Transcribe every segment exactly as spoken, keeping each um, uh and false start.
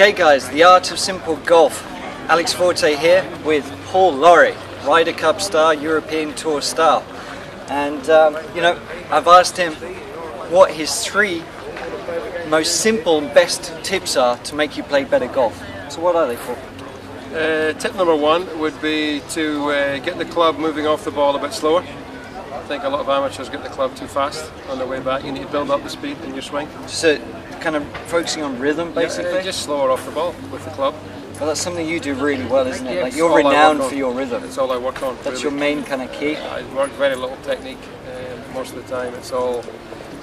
Okay guys, The Art of Simple Golf. Alex Fortey here with Paul Lawrie, Ryder Cup star, European Tour star. And um, you know, I've asked him what his three most simple and best tips are to make you play better golf. So what are they, Paul? Uh, tip number one would be to uh, get the club moving off the ball a bit slower. I think a lot of amateurs get the club too fast on their way back. You need to build up the speed in your swing. So kind of focusing on rhythm, basically? Yeah, just slower off the ball with the club. Well, that's something you do really well, isn't it? Like, you're renowned for your rhythm. It's all I work on. That's really your main kind of key? I work very little technique uh, most of the time. It's all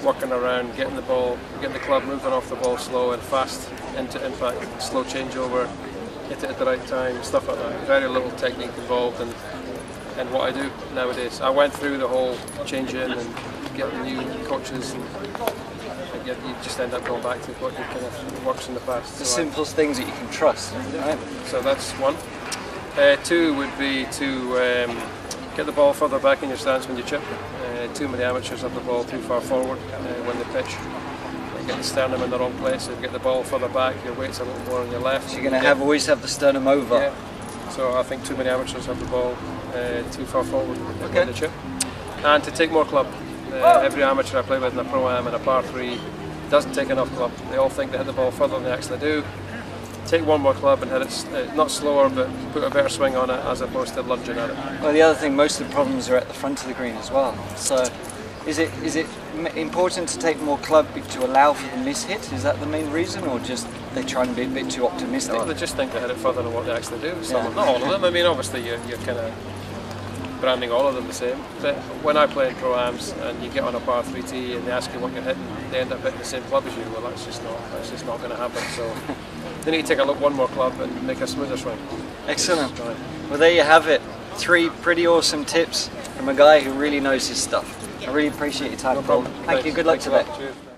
working around, getting the ball, getting the club moving off the ball slow and fast into impact, slow changeover, hit it at the right time, stuff like that. Very little technique involved in, in what I do nowadays. I went through the whole change in and getting new coaches and you just end up going back to what you kind of works in the past. The so simplest I, things that you can trust, right? So that's one. Uh, two would be to um, get the ball further back in your stance when you chip. Uh, too many amateurs have the ball too far forward uh, when they pitch. You get the sternum in the wrong place, if you get the ball further back, your weight's a little more on your left. So you're going to have, always have the sternum over. Yeah. So I think too many amateurs have the ball uh, too far forward okay. when they chip. And to take more club. Uh, every amateur I play with in a pro-am and a par three doesn't take enough club. They all think they hit the ball further than they actually do. Take one more club and hit it, uh, not slower, but put a better swing on it as opposed to lunging at it. Well, the other thing, most of the problems are at the front of the green as well. So is it is it important to take more club to allow for the mishit? Is that the main reason, or just they try and be a bit too optimistic? No, they just think they hit it further than what they actually do. Some yeah. of, not all of them. I mean, obviously you're, you're kind of branding all of them the same, but when I play in pro-ams and you get on a par three tee and they ask you what you're hitting, they end up hitting the same club as you. Well, that's just not that's just not going to happen. So they need to take a look, one more club and make a smoother swing. Excellent. Well, there you have it. Three pretty awesome tips from a guy who really knows his stuff. I really appreciate your time. No problem. Thank Thanks. you. Good luck Thanks today.